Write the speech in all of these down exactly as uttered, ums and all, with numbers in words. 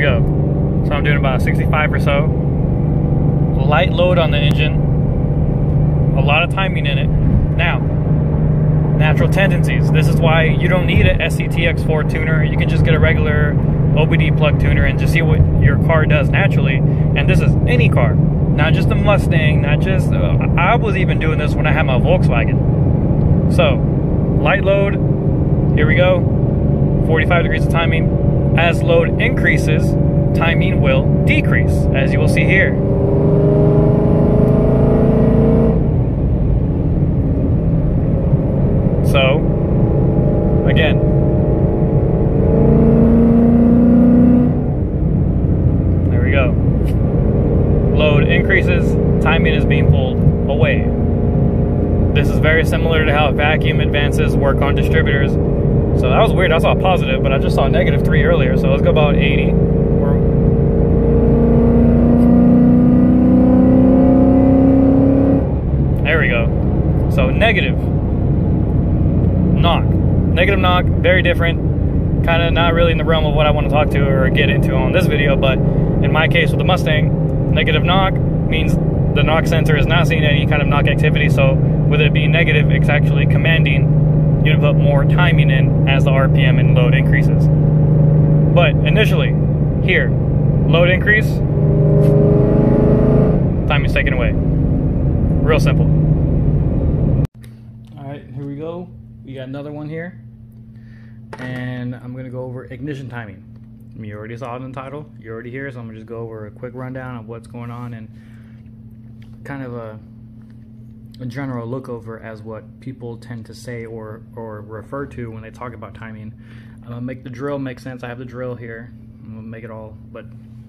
we go. So I'm doing about sixty-five or so. Light load on the engine, a lot of timing in it. Now, natural tendencies. This is why you don't need an S C T X four tuner. You can just get a regular O B D plug tuner and just see what your car does naturally. And this is any car, not just a Mustang, not just, uh, I was even doing this when I had my Volkswagen. So, light load, here we go, forty-five degrees of timing. As load increases, timing will decrease, as you will see here. So, again, there we go. Load increases, timing is being pulled away. This is very similar to how vacuum advances work on distributors. So that was weird, I saw positive, but I just saw negative three earlier. So let's go about eighty. There we go. So negative. Knock. Negative knock, very different. Kind of not really in the realm of what I want to talk to or get into on this video, but in my case with the Mustang, negative knock means the knock sensor is not seeing any kind of knock activity, so with it being negative, it's actually commanding you to put more timing in as the R P M and load increases. But initially, here, load increase, timing's taken away. Real simple. All right, here we go. We got another one here, and I'm gonna go over ignition timing. I mean, you already saw it in the title, you're already here, so I'm gonna just go over a quick rundown of what's going on and kind of a, a general look over as what people tend to say or, or refer to when they talk about timing. I'm gonna make the drill make sense. I have the drill here. I'm gonna make it all but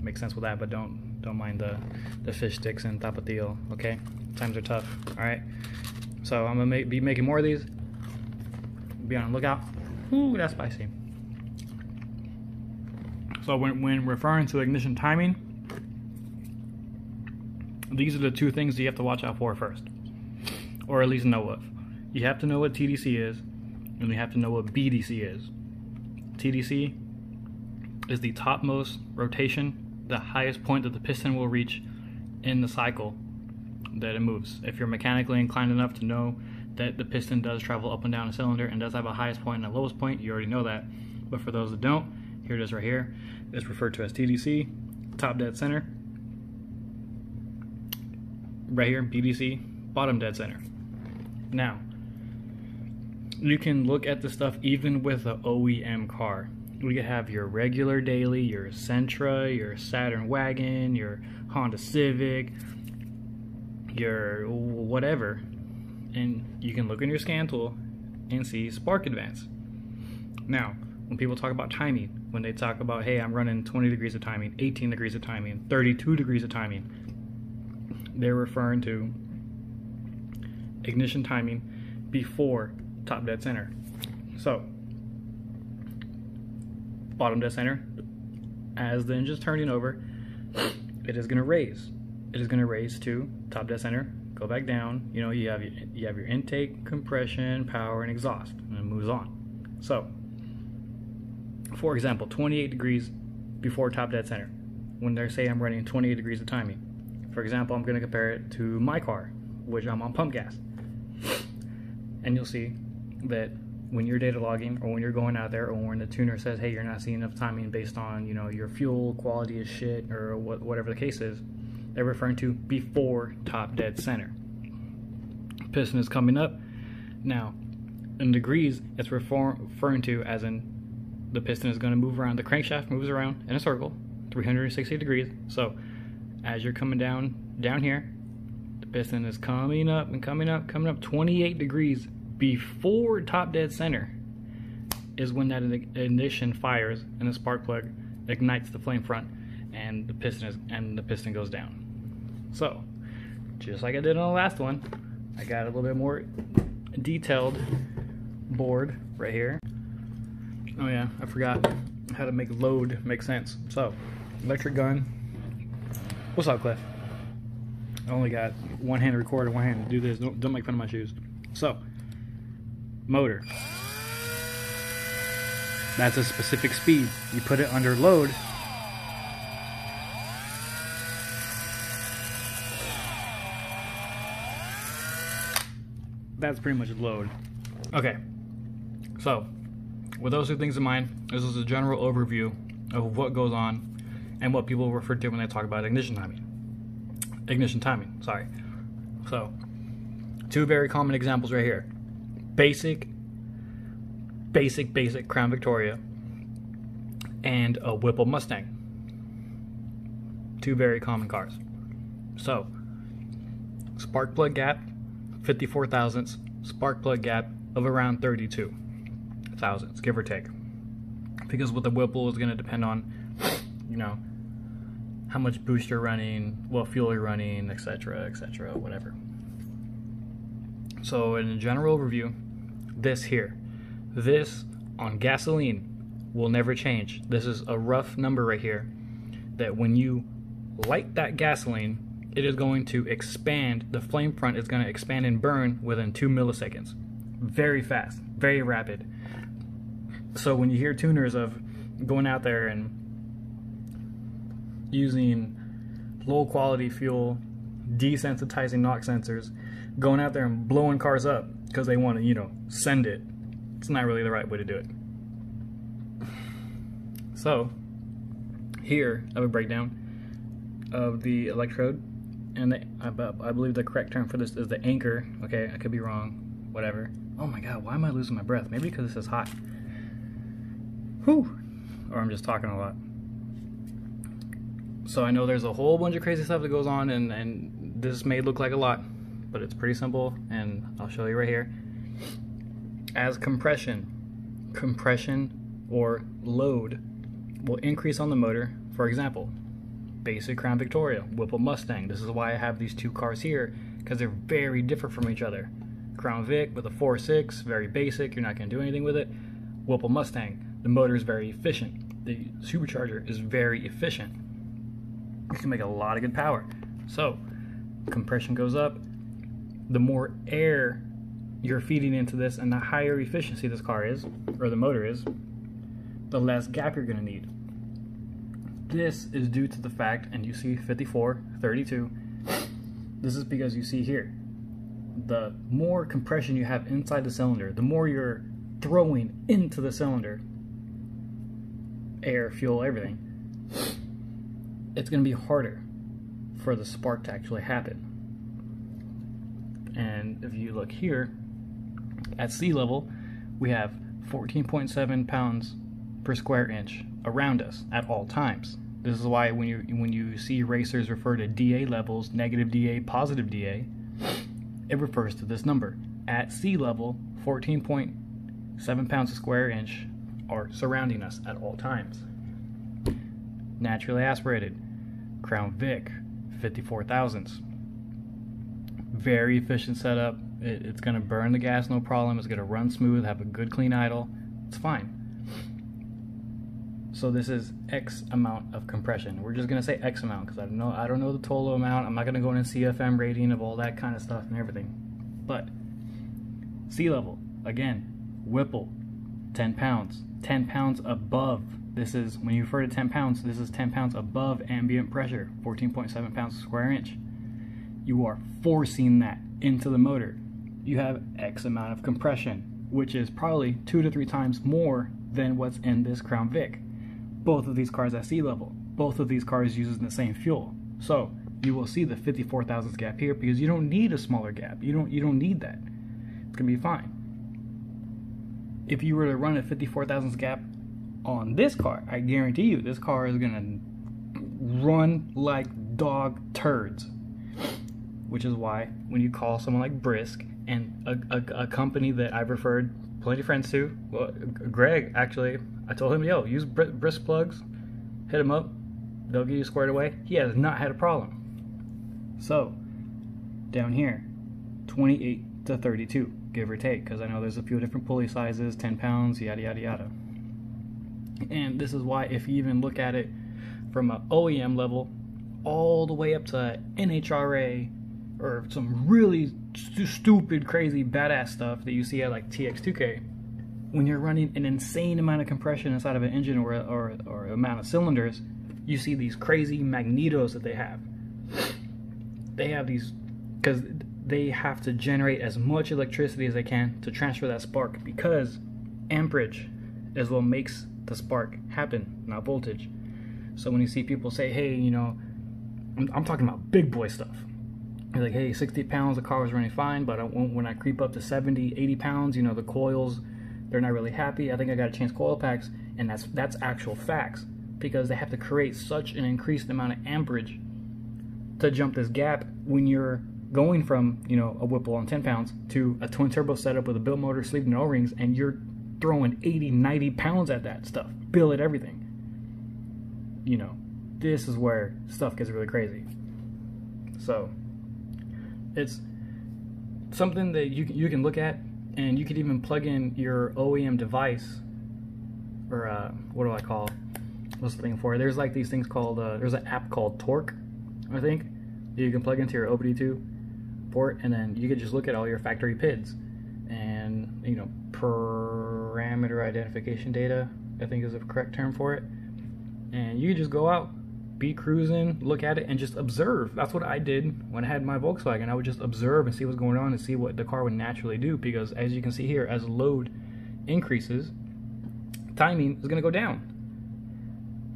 make sense with that, but don't don't mind the, the fish sticks and tapatio, okay? Times are tough, all right? So I'm gonna make, be making more of these. Be on the lookout. Ooh, that's spicy. So when, when referring to ignition timing, these are the two things that you have to watch out for first, or at least know of. You have to know what T D C is, and you have to know what B D C is. T D C is the topmost rotation, the highest point that the piston will reach in the cycle that it moves. If you're mechanically inclined enough to know that the piston does travel up and down a cylinder and does have a highest point and a lowest point, you already know that. But for those that don't, here it is right here. It's referred to as T D C, top dead center. Right here, B D C, bottom dead center. Now, you can look at this stuff even with an O E M car. We could have your regular daily, your Sentra, your Saturn wagon, your Honda Civic, your whatever. And you can look in your scan tool and see spark advance. Now, when people talk about timing, when they talk about, hey, I'm running twenty degrees of timing, eighteen degrees of timing, thirty-two degrees of timing, they're referring to ignition timing before top dead center. So, bottom dead center, as the engine's turning over, it is gonna raise. It is gonna raise to top dead center, go back down. You know, you have your, you have your intake, compression, power, and exhaust, and it moves on. So, for example, twenty-eight degrees before top dead center. When they say I'm running twenty-eight degrees of timing, for example, I'm going to compare it to my car, which I'm on pump gas, and you'll see that when you're data logging, or when you're going out there, or when the tuner says, "Hey, you're not seeing enough timing based on, you know, your fuel quality is shit," or what, whatever the case is. They're referring to before top dead center. Piston is coming up. Now, in degrees, it's refer referring to as in the piston is going to move around, the crankshaft moves around in a circle, three hundred sixty degrees. So, as you're coming down, down here, the piston is coming up and coming up, coming up twenty-eight degrees before top dead center is when that ignition fires and the spark plug ignites the flame front. And the piston is, and the piston goes down. So, just like I did on the last one, I got a little bit more detailed board right here. Oh yeah, I forgot how to make load make sense. So, electric gun. What's up, Cliff? I only got one hand to record and one hand to do this. Don't, don't make fun of my shoes. So, motor. That's a specific speed. You put it under load, that's pretty much load. Okay, so with those two things in mind, this is a general overview of what goes on and what people refer to when they talk about ignition timing. Ignition timing, sorry. So, two very common examples right here. Basic, basic, basic Crown Victoria and a Whipple Mustang. Two very common cars. So, spark plug gap, fifty-four thousandths, spark plug gap of around thirty-two thousandths, give or take. Because with the Whipple is going to depend on, you know, how much boost you're running, what fuel you're running, et cetera, et cetera, whatever. So in a general overview, this here, this on gasoline will never change. This is a rough number right here that when you light that gasoline, it is going to expand, the flame front is going to expand and burn within two milliseconds. Very fast, very rapid. So when you hear tuners of going out there and using low quality fuel, desensitizing knock sensors, going out there and blowing cars up because they want to, you know, send it, it's not really the right way to do it. So here I have a breakdown of the electrode, and the, I, I believe the correct term for this is the anchor. Okay, I could be wrong, whatever. Oh my god, why am I losing my breath? Maybe because this is hot. Whew. Or I'm just talking a lot. So I know there's a whole bunch of crazy stuff that goes on, and, and this may look like a lot, but it's pretty simple, and I'll show you right here. As compression, compression or load will increase on the motor, for example, basic Crown Victoria, Whipple Mustang. This is why I have these two cars here, because they're very different from each other. Crown Vic with a four point six, very basic, you're not going to do anything with it. Whipple Mustang, the motor is very efficient. The supercharger is very efficient. You can make a lot of good power. So compression goes up, the more air you're feeding into this and the higher efficiency this car is, or the motor is, the less gap you're going to need. This is due to the fact, and you see fifty-four, thirty-two, this is because you see here, the more compression you have inside the cylinder, the more you're throwing into the cylinder, air, fuel, everything, it's going to be harder for the spark to actually happen. And if you look here, at sea level, we have fourteen point seven pounds per square inch around us at all times. This is why when you when you see racers refer to D A levels, negative D A, positive D A, it refers to this number. At sea level, fourteen point seven pounds a square inch are surrounding us at all times. Naturally aspirated Crown Vic, fifty-four thousandths, very efficient setup. It, it's going to burn the gas, no problem. It's going to run smooth, have a good clean idle, it's fine. So this is X amount of compression. We're just going to say X amount because I don't know I don't know the total amount. I'm not going to go into C F M rating of all that kind of stuff and everything. But sea level, again, Whipple, ten pounds, ten pounds above. This is, when you refer to ten pounds, this is ten pounds above ambient pressure, fourteen point seven pounds a square inch. You are forcing that into the motor. You have X amount of compression, which is probably two to three times more than what's in this Crown Vic. Both of these cars at sea level. Both of these cars uses the same fuel. So you will see the fifty-four thousandths gap here because you don't need a smaller gap. You don't, you don't need that. It's gonna be fine. If you were to run a fifty-four thousandths gap on this car, I guarantee you this car is gonna run like dog turds. Which is why when you call someone like Brisk and a, a, a company that I've referred plenty of friends to, well, Greg actually, I told him, yo, use Br Brisk plugs, hit him up, they'll get you squared away. He has not had a problem. So down here, twenty-eight to thirty-two, give or take, because I know there's a few different pulley sizes, ten pounds, yada yada yada. And this is why if you even look at it from an O E M level all the way up to N H R A or some really st stupid, crazy, badass stuff that you see at like T X two K, when you're running an insane amount of compression inside of an engine or, or, or amount of cylinders, you see these crazy magnetos that they have. They have these, because they have to generate as much electricity as they can to transfer that spark, because amperage is what makes the spark happen, not voltage. So when you see people say, hey, you know, I'm, I'm talking about big boy stuff. You're like, hey, sixty pounds, the car was running fine, but I, when I creep up to seventy, eighty pounds, you know, the coils, they're not really happy. I think I got to change coil packs. And that's, that's actual facts, because they have to create such an increased amount of amperage to jump this gap when you're going from, you know, a Whipple on ten pounds to a twin turbo setup with a bill motor, sleeve and O-rings, and you're throwing eighty, ninety pounds at that stuff, bill at everything. You know, this is where stuff gets really crazy. So it's something that you, you can look at, and you could even plug in your O E M device, or uh, what do I call, what's the thing for it? There's like these things called, uh, there's an app called Torque, I think, that you can plug into your O B D two port, and then you could just look at all your factory P I Ds and, you know, parameter identification data, I think is the correct term for it. And you just go out, be cruising, look at it, and just observe. That's what I did when I had my Volkswagen. I would just observe and see what's going on and see what the car would naturally do, because as you can see here, as load increases, timing is going to go down.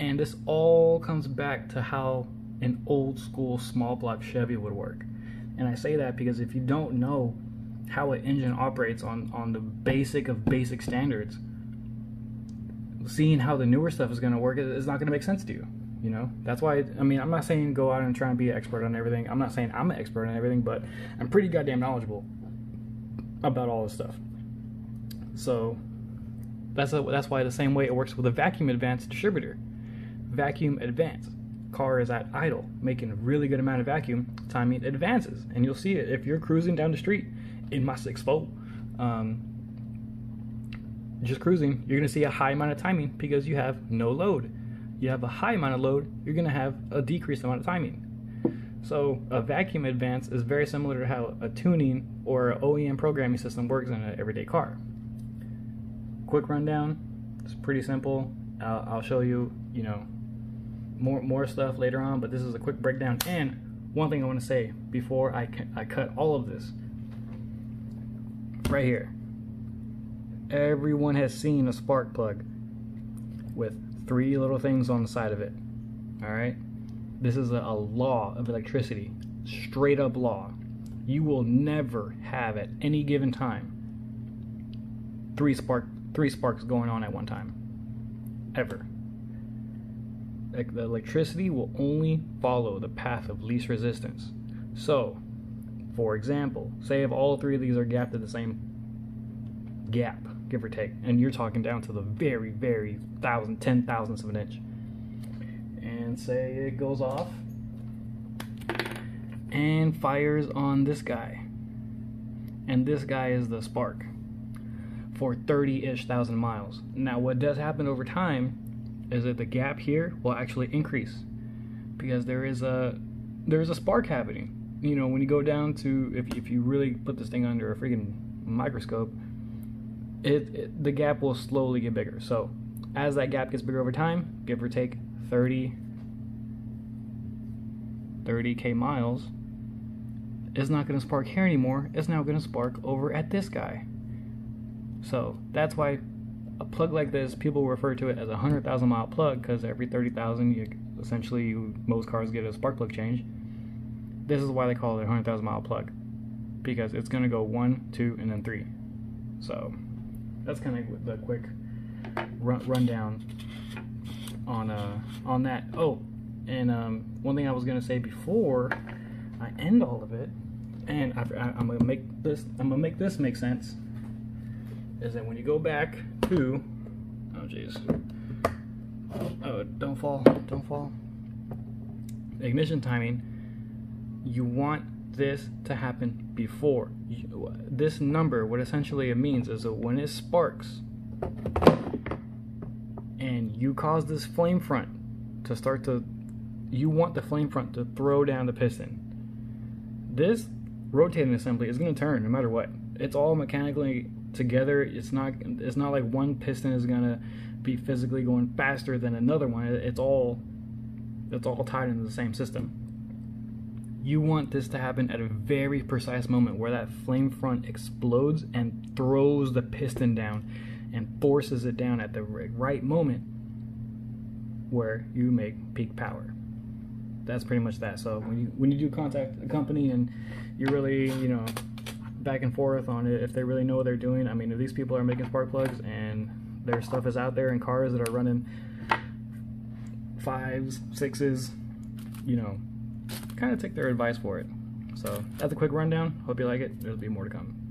And this all comes back to how an old school small block Chevy would work. And I say that because if you don't know how an engine operates on, on the basic of basic standards, seeing how the newer stuff is going to work is not going to make sense to you, you know? That's why, I mean, I'm not saying go out and try and be an expert on everything. I'm not saying I'm an expert on everything, but I'm pretty goddamn knowledgeable about all this stuff. So that's a, that's why the same way it works with a vacuum advance distributor. Vacuum advance. Car is at idle, making a really good amount of vacuum, timing advances. And you'll see it if you're cruising down the street in my six volt, um, just cruising, you're gonna see a high amount of timing because you have no load. You have a high amount of load, you're gonna have a decreased amount of timing. So a vacuum advance is very similar to how a tuning or O E M programming system works in an everyday car. Quick rundown, it's pretty simple. Uh, I'll show you, you know, more more stuff later on, but this is a quick breakdown. And one thing I want to say before I, I cut all of this, right here. Everyone has seen a spark plug with three little things on the side of it. All right, this is a, a law of electricity, straight up law. You will never have at any given time three spark three sparks going on at one time, ever. Like, the electricity will only follow the path of least resistance. So, for example, say if all three of these are gapped at the same gap, give or take, and you're talking down to the very, very thousand, ten thousandths of an inch, and say it goes off and fires on this guy, and this guy is the spark for thirty-ish thousand miles. Now, what does happen over time is that the gap here will actually increase, because there is a there is a spark happening. You know, when you go down to, if if you really put this thing under a freaking microscope, It, it, the gap will slowly get bigger. So as that gap gets bigger over time, give or take thirty K miles, it's not going to spark here anymore. It's now going to spark over at this guy. So that's why a plug like this, people refer to it as a one hundred thousand mile plug, because every thirty thousand, you essentially, you, most cars get a spark plug change. This is why they call it a one hundred thousand mile plug, because it's going to go one, two, and then three. So that's kind of the quick run rundown on uh, on that. Oh, and um, one thing I was gonna say before I end all of it, and I, I, I'm gonna make this I'm gonna make this make sense, is that when you go back to, oh jeez, oh don't fall, don't fall. ignition timing. You want this to happen before you, this number. What essentially it means is that when it sparks and you cause this flame front to start to, you want the flame front to throw down the piston. This rotating assembly is going to turn no matter what. It's all mechanically together. It's not, it's not like one piston is going to be physically going faster than another one. It's all, it's all tied into the same system. You want this to happen at a very precise moment where that flame front explodes and throws the piston down and forces it down at the right moment where you make peak power. That's pretty much that. So when you when you do contact a company and you really, you know, back and forth on it, if they really know what they're doing, I mean, if these people are making spark plugs and their stuff is out there in cars that are running fives, sixes, you know, kind of take their advice for it. So that's a quick rundown. Hope you like it. There'll be more to come.